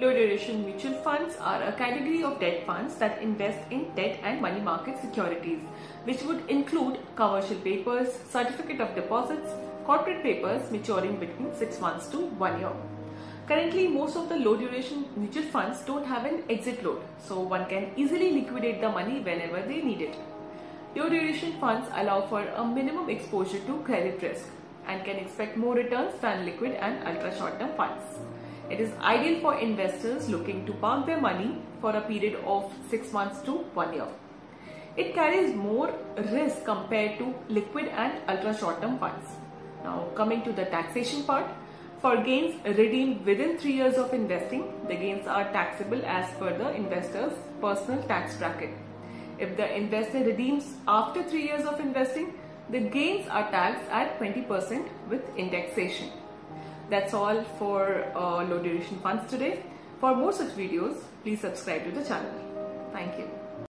Low duration mutual funds are a category of debt funds that invest in debt and money market securities, which would include commercial papers, certificate of deposits, corporate papers maturing between 6 months to 1 year. Currently, most of the low duration mutual funds don't have an exit load, so one can easily liquidate the money whenever they need it. Low duration funds allow for a minimum exposure to credit risk and can expect more returns than liquid and ultra short term funds. It is ideal for investors looking to park their money for a period of 6 months to 1 year. It carries more risk compared to liquid and ultra short term funds. Now coming to the taxation part, for gains redeemed within 3 years of investing, the gains are taxable as per the investor's personal tax bracket. If the investor redeems after 3 years of investing, the gains are taxed at 20% with indexation. That's all for low duration funds today. For more such videos, please subscribe to the channel. Thank you.